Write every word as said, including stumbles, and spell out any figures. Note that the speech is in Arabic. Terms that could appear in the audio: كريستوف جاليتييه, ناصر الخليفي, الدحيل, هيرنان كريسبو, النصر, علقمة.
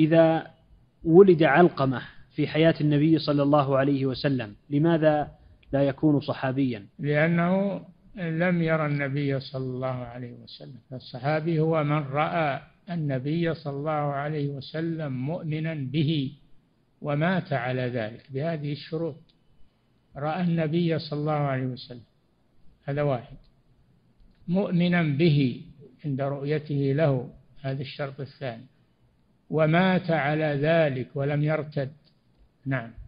إذا ولد علقمة في حياة النبي صلى الله عليه وسلم لماذا لا يكون صحابيا؟ لأنه لم يرى النبي صلى الله عليه وسلم، فالصحابي هو من رأى النبي صلى الله عليه وسلم مؤمنا به ومات على ذلك بهذه الشروط، رأى النبي صلى الله عليه وسلم، هذا واحد، مؤمنا به عند رؤيته له، هذا الشرط الثاني، ومات على ذلك ولم يرتد. نعم.